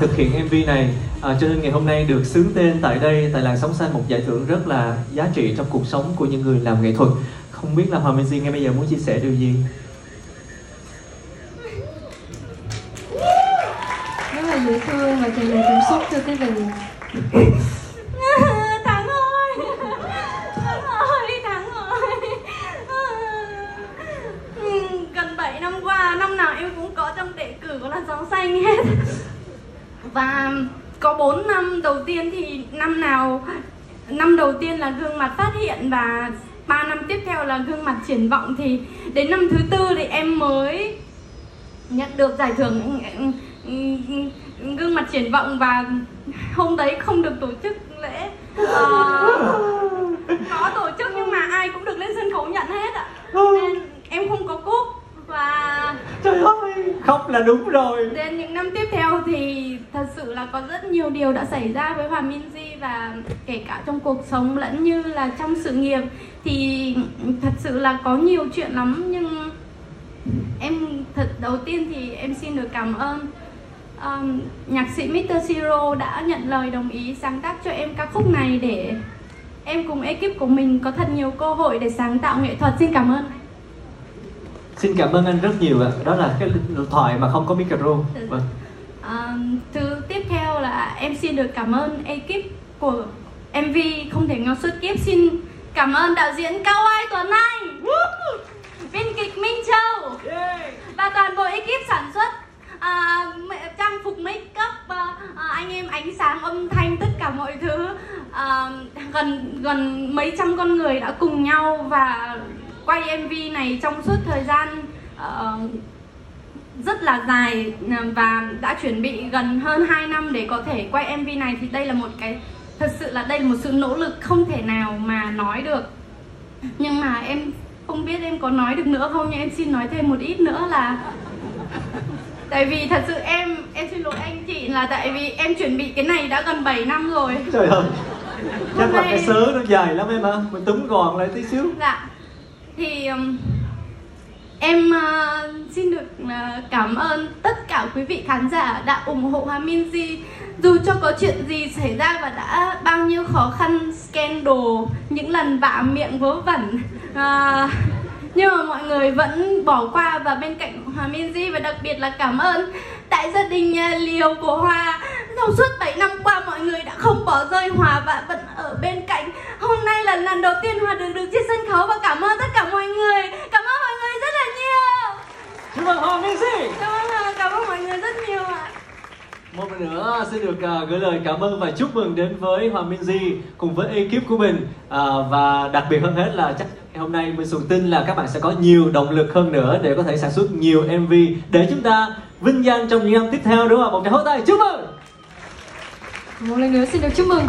Thực hiện MV này, cho nên ngày hôm nay được xướng tên tại đây, tại Làn Sóng Xanh, một giải thưởng rất là giá trị trong cuộc sống của những người làm nghệ thuật. Không biết là Hoà Minzy ngay bây giờ muốn chia sẻ điều gì? Rất là dễ thương và tràn đầy cảm xúc cho cái gì. Thắng ơi! Thắng ơi! Thắng ơi! Gần 7 năm qua, năm nào em cũng có trong đề cử của Làn Sóng Xanh hết. Và có 4 năm đầu tiên thì năm đầu tiên là gương mặt phát hiện và 3 năm tiếp theo là gương mặt triển vọng, thì đến năm thứ 4 thì em mới nhận được giải thưởng gương mặt triển vọng, và hôm đấy không được tổ chức lễ, có tổ chức nhưng mà ai cũng được lên sân khấu nhận hết ạ. Nên em không có cúp và trời ơi, khóc là đúng rồi. Đến những năm tiếp theo thì thật sự là có rất nhiều điều đã xảy ra với Hoà Minzy, và kể cả trong cuộc sống lẫn như là trong sự nghiệp thì thật sự là có nhiều chuyện lắm, nhưng em đầu tiên thì em xin được cảm ơn nhạc sĩ Mr. Siro đã nhận lời đồng ý sáng tác cho em ca khúc này để em cùng ekip của mình có thật nhiều cơ hội để sáng tạo nghệ thuật. Xin cảm ơn. Xin cảm ơn anh rất nhiều ạ. Đó là cái thoại mà không có micro. Vâng. Thứ tiếp theo là em xin được cảm ơn ekip của MV Không Thể Cùng Nhau Suốt Kiếp. Xin cảm ơn đạo diễn Kawai Tuấn Anh, biên kịch Minh Châu và toàn bộ ekip sản xuất, trang phục, make up, anh em ánh sáng, âm thanh, tất cả mọi thứ. Gần mấy trăm con người đã cùng nhau và quay MV này trong suốt thời gian rất là dài, và đã chuẩn bị gần hơn 2 năm để có thể quay MV này, thì đây là một cái, thật sự là đây là một sự nỗ lực không thể nào mà nói được. Nhưng mà em không biết em có nói được nữa không, nhưng em xin nói thêm một ít nữa là tại vì thật sự em xin lỗi anh chị, là tại vì em chuẩn bị cái này đã gần 7 năm rồi. Trời ơi, chắc là cái sớ nó dài lắm em ạ, mình túm gọn lại tí xíu. Dạ. Thì em xin được cảm ơn tất cả quý vị khán giả đã ủng hộ Hoà Minzy, dù cho có chuyện gì xảy ra và đã bao nhiêu khó khăn, scandal, những lần vạ miệng vớ vẩn, nhưng mà mọi người vẫn bỏ qua và bên cạnh Hoà Minzy. Và đặc biệt là cảm ơn tại gia đình Liều của Hoà, trong suốt 7 năm qua mọi người đã không bỏ rơi Hoà và vẫn ở bên cạnh. Hôm nay là lần đầu tiên Hoà được trên sân khấu, và cảm ơn tất cả mọi người, cảm ơn mọi người rất là nhiều. Chúc mừng Hoà Minzy. Cảm ơn mọi người rất nhiều ạ. Một lần nữa xin được gửi lời cảm ơn và chúc mừng đến với Hoà Minzy cùng với ekip của mình, và đặc biệt hơn hết là chắc hôm nay mình sùng tin là các bạn sẽ có nhiều động lực hơn nữa để có thể sản xuất nhiều MV để chúng ta vinh danh trong những năm tiếp theo, đúng không? Một tràng hô tay chúc mừng. Một lần nữa xin được chúc mừng.